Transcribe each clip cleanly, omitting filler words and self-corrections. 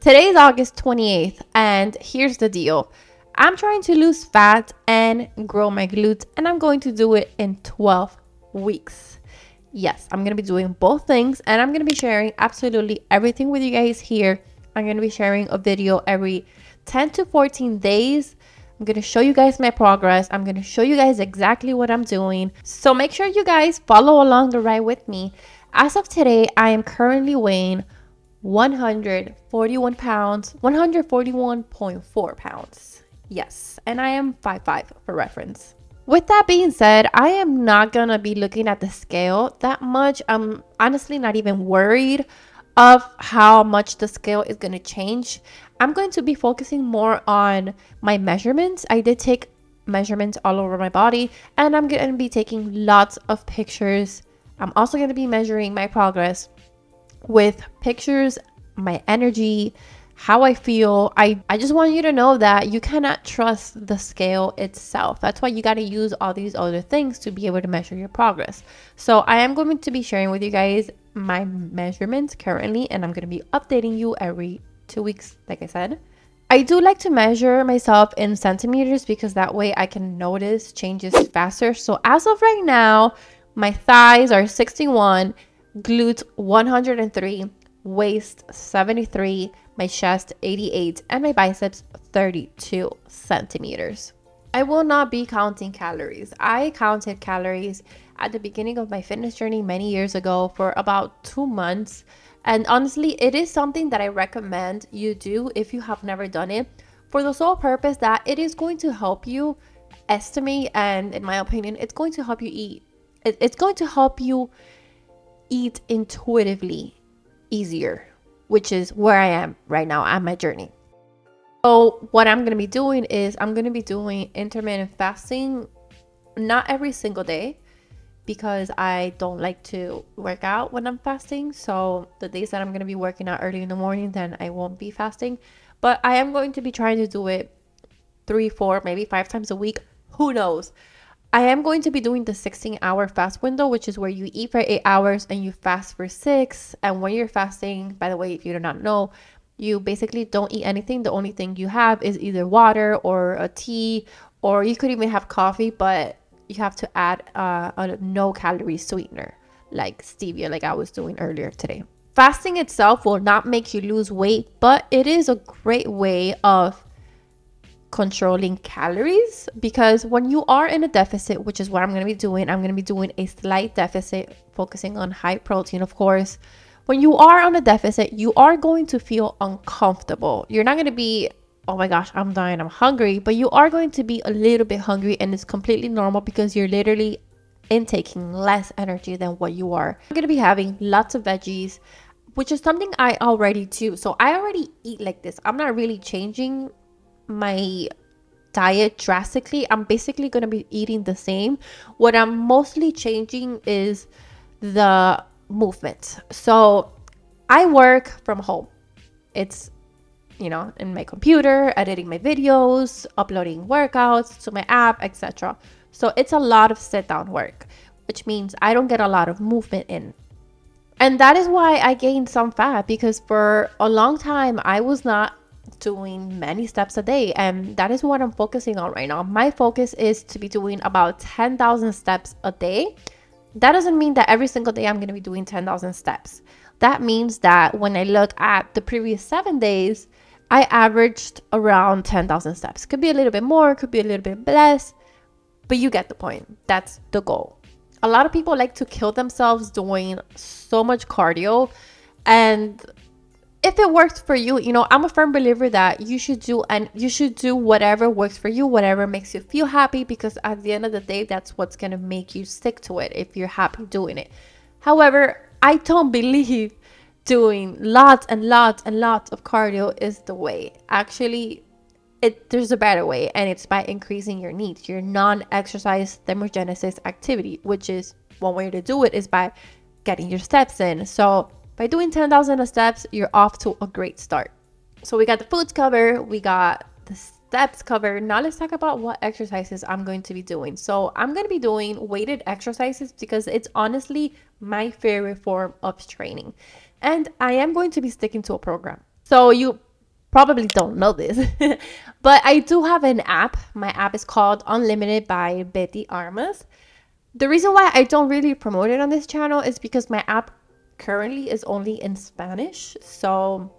Today's August 28th, and here's the deal. I'm trying to lose fat and grow my glutes, and I'm going to do it in 12 weeks. Yes, I'm going to be doing both things, and I'm going to be sharing absolutely everything with you guys here. I'm going to be sharing a video every 10 to 14 days. I'm going to show you guys my progress. I'm going to show you guys exactly what I'm doing. So make sure you guys follow along the ride with me. As of today, I am currently weighing 141 pounds, 141.4 pounds. Yes, and I am 5'5" for reference. With that being said, I am not gonna be looking at the scale that much. I'm honestly not even worried of how much the scale is gonna change. I'm going to be focusing more on my measurements. I did take measurements all over my body, and I'm gonna be taking lots of pictures. I'm also gonna be measuring my progress with pictures, my energy, how I feel. I just want you to know that you cannot trust the scale itself. That's why you got to use all these other things to be able to measure your progress. So I am going to be sharing with you guys my measurements currently, and I'm going to be updating you every 2 weeks, like I said. I do like to measure myself in centimeters because that way I can notice changes faster. So as of right now, my thighs are 61, glutes 103, waist 73, my chest 88, and my biceps 32 centimeters. I will not be counting calories. I counted calories at the beginning of my fitness journey many years ago for about 2 months, and honestly it is something that I recommend you do if you have never done it, for the sole purpose that it is going to help you estimate, and in my opinion it's going to help you eat. It's going to help you eat intuitively easier, which is where I am right now on my journey. So what I'm going to be doing is I'm going to be doing intermittent fasting, not every single day, because I don't like to work out when I'm fasting. So the days that I'm going to be working out early in the morning, then I won't be fasting, but I am going to be trying to do it 3, 4, maybe 5 times a week. Who knows? I am going to be doing the 16-hour fast window, which is where you eat for 8 hours and you fast for 6. And when you're fasting, by the way, if you do not know, you basically don't eat anything. The only thing you have is either water or a tea, or you could even have coffee, but you have to add a no-calorie sweetener like stevia, like I was doing earlier today. Fasting itself will not make you lose weight, but it is a great way of controlling calories, because when you are in a deficit, which is what I'm going to be doing, I'm going to be doing a slight deficit, focusing on high protein, of course. When you are on a deficit, you are going to feel uncomfortable. You're not going to be, oh my gosh, I'm dying, I'm hungry, but you are going to be a little bit hungry, and it's completely normal because you're literally intaking less energy than what you are. I'm going to be having lots of veggies, which is something I already do. So I already eat like this. I'm not really changing my diet drastically. I'm basically going to be eating the same. What I'm mostly changing is the movement. So I work from home. It's, you know, in my computer, editing my videos, uploading workouts to my app, etc. So it's a lot of sit down work, which means I don't get a lot of movement in. And that is why I gained some fat, because for a long time I was not doing many steps a day, and that is what I'm focusing on right now. My focus is to be doing about 10,000 steps a day. That doesn't mean that every single day I'm going to be doing 10,000 steps. That means that when I look at the previous 7 days, I averaged around 10,000 steps. Could be a little bit more, could be a little bit less, but you get the point. That's the goal. A lot of people like to kill themselves doing so much cardio, and if it works for you, you know, I'm a firm believer that you should do whatever works for you, whatever makes you feel happy, because at the end of the day, that's what's going to make you stick to it if you're happy doing it. However, I don't believe doing lots and lots and lots of cardio is the way. Actually, there's a better way, and it's by increasing your needs, your non-exercise thermogenesis activity, which is one way to do it is by getting your steps in. So by doing 10,000 steps, you're off to a great start. So we got the foods covered, we got the steps covered. Now let's talk about what exercises I'm going to be doing. So I'm going to be doing weighted exercises because it's honestly my favorite form of training. And I am going to be sticking to a program. So you probably don't know this, but I do have an app. My app is called Unlimited by Betty Armas. The reason why I don't really promote it on this channel is because my app currently is only in Spanish, so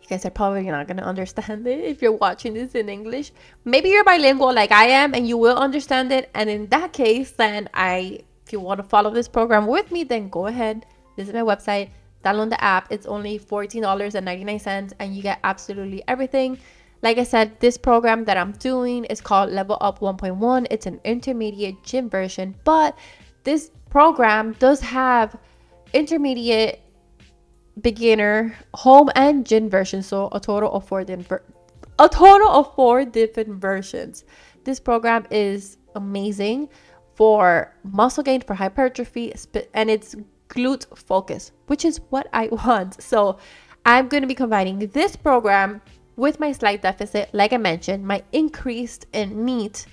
you guys are probably not going to understand it if you're watching this in English. Maybe you're bilingual like I am and you will understand it, and in that case, then if you want to follow this program with me, then go ahead, visit my website, download the app. It's only $14.99 and you get absolutely everything. Like I said, this program that I'm doing is called Level Up 1.1. It's an intermediate gym version, but this program does have intermediate, beginner, home, and gym versions, so a total of four different versions. This program is amazing for muscle gain, for hypertrophy, and it's glute focus, which is what I want. So I'm going to be combining this program with my slight deficit, like I mentioned, my increased in NEAT,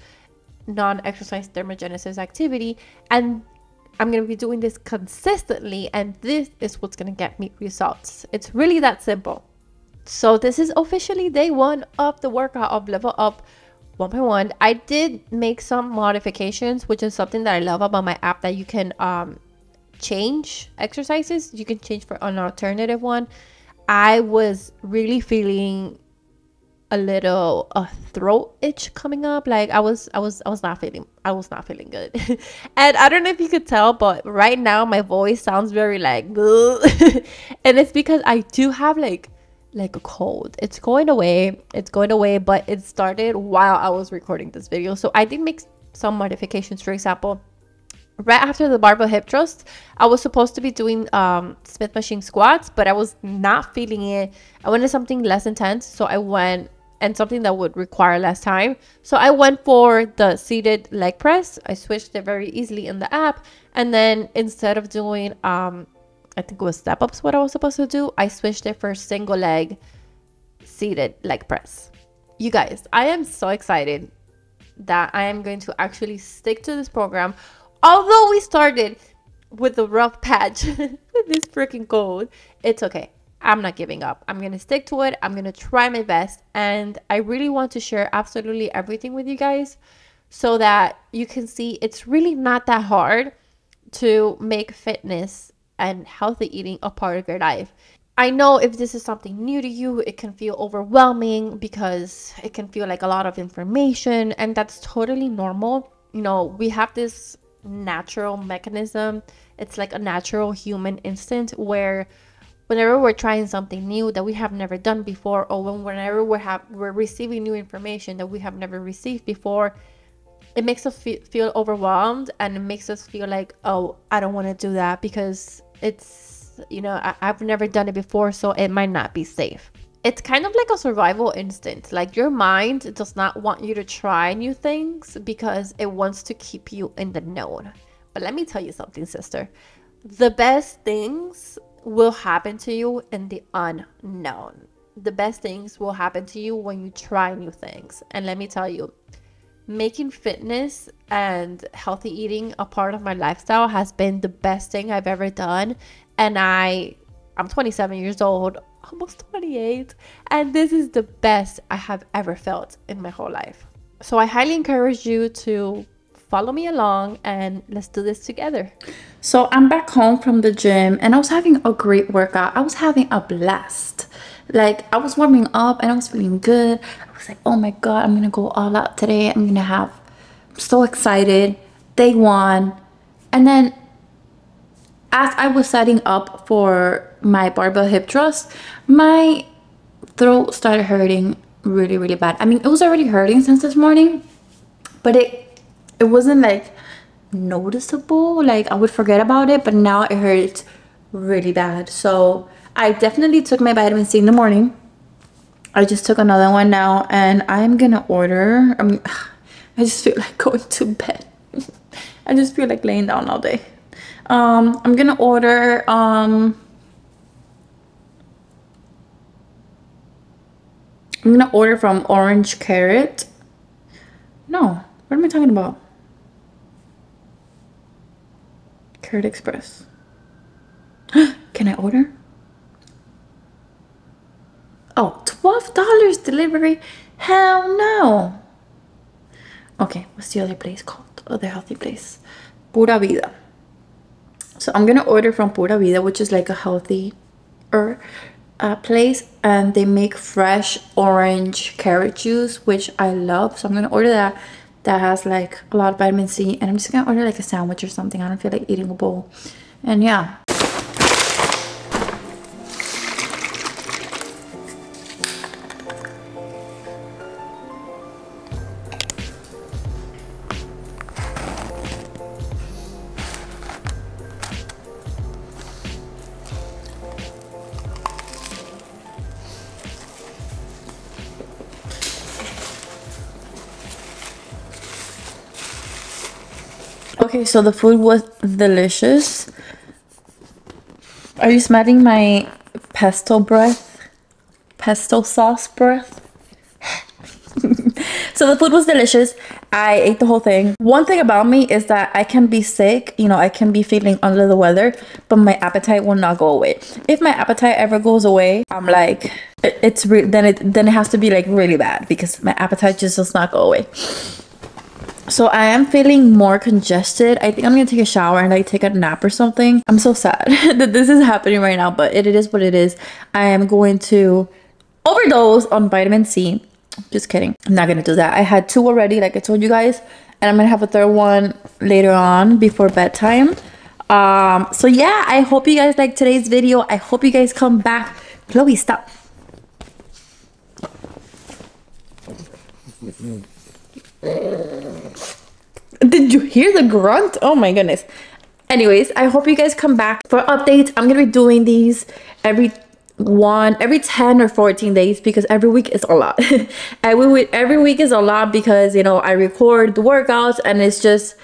non-exercise thermogenesis activity, and I'm going to be doing this consistently, and this is what's going to get me results. It's really that simple. So this is officially day one of the workout of Level Up 1.1. I did make some modifications, which is something that I love about my app, that you can change exercises. You can change for an alternative one. I was really feeling a little throat itch coming up, like I was not feeling good. And I don't know if you could tell, but right now my voice sounds very like and it's because I do have like a cold. It's going away, but it started while I was recording this video. So I did make some modifications. For example, right after the barbell hip thrust, I was supposed to be doing Smith machine squats, but I was not feeling it. I wanted something less intense, so I went and something that would require less time. So I went for the seated leg press. I switched it very easily in the app, and then instead of doing I think it was step ups what I was supposed to do, I switched it for single leg seated leg press. You guys, I am so excited that I am going to actually stick to this program. Although we started with a rough patch with this freaking cold, it's okay. I'm not giving up. I'm going to stick to it. I'm going to try my best. And I really want to share absolutely everything with you guys so that you can see it's really not that hard to make fitness and healthy eating a part of your life. I know if this is something new to you, it can feel overwhelming because it can feel like a lot of information, and that's totally normal. You know, we have this natural mechanism. It's like a natural human instinct where whenever we're trying something new that we have never done before, or whenever we're receiving new information that we have never received before, it makes us feel overwhelmed, and it makes us feel like, oh, I don't want to do that because it's, you know, I've never done it before, so it might not be safe. It's kind of like a survival instinct. Like, your mind does not want you to try new things because it wants to keep you in the known. But let me tell you something, sister. The best things will happen to you in the unknown. The best things will happen to you when you try new things. And let me tell you, making fitness and healthy eating a part of my lifestyle has been the best thing I've ever done. And I'm 27 years old, almost 28, and this is the best I have ever felt in my whole life. So I highly encourage you to follow me along, and let's do this together. So I'm back home from the gym, and I was having a great workout. I was having a blast. Like, I was warming up and I was feeling good. I was like, oh my god, I'm gonna go all out today. I'm so excited, day one. And then as I was setting up for my barbell hip thrust, my throat started hurting really, really bad. I mean, it was already hurting since this morning, but it wasn't like noticeable. Like, I would forget about it, but now it hurts really bad. So I definitely took my vitamin C in the morning. I just took another one now, and I'm gonna order. I just feel like going to bed. I just feel like laying down all day. I'm gonna order from Orange Carrot. No, what am I talking about? Carrot Express. Can I order? Oh, $12 delivery? Hell no. Okay, what's the other place called? Other healthy place. Pura Vida. So I'm gonna order from Pura Vida, which is like a healthier place, and they make fresh orange carrot juice, which I love. So I'm gonna order that. That has like a lot of vitamin C, and I'm just gonna order like a sandwich or something. I don't feel like eating a bowl. And yeah. Okay, so the food was delicious. Are you smelling my pesto breath? Pesto sauce breath? So the food was delicious. I ate the whole thing. One thing about me is that I can be sick, you know, I can be feeling under the weather, but my appetite will not go away. If my appetite ever goes away, I'm like, then it has to be like really bad, because my appetite just does not go away. So I am feeling more congested. I think I'm gonna take a shower and like take a nap or something. I'm so sad that this is happening right now, but it is what it is. I am going to overdose on vitamin C. Just kidding. I'm not gonna do that. I had 2 already, like I told you guys, and I'm gonna have a 3rd one later on before bedtime. So yeah, I hope you guys like today's video. I hope you guys come back. Chloe, stop. Did you hear the grunt? Oh my goodness. Anyways, I hope you guys come back for updates. I'm gonna be doing these every 10 or 14 days, because every week is a lot. Every week is a lot, because you know I record the workouts, and it's just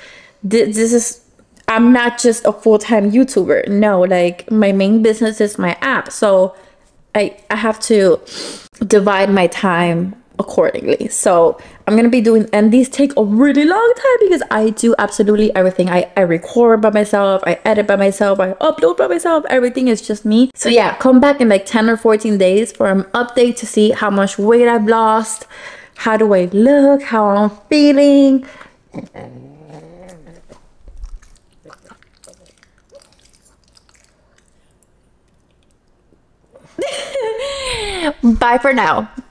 I'm not just a full-time YouTuber. No, like my main business is my app, so I have to divide my time accordingly. So I'm gonna be doing, and these take a really long time, because I do absolutely everything. I record by myself, I edit by myself, I upload by myself. Everything is just me. So yeah, come back in like 10 or 14 days for an update to see how much weight I've lost, how do I look, how I'm feeling. Bye for now.